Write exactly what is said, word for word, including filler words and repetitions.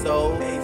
so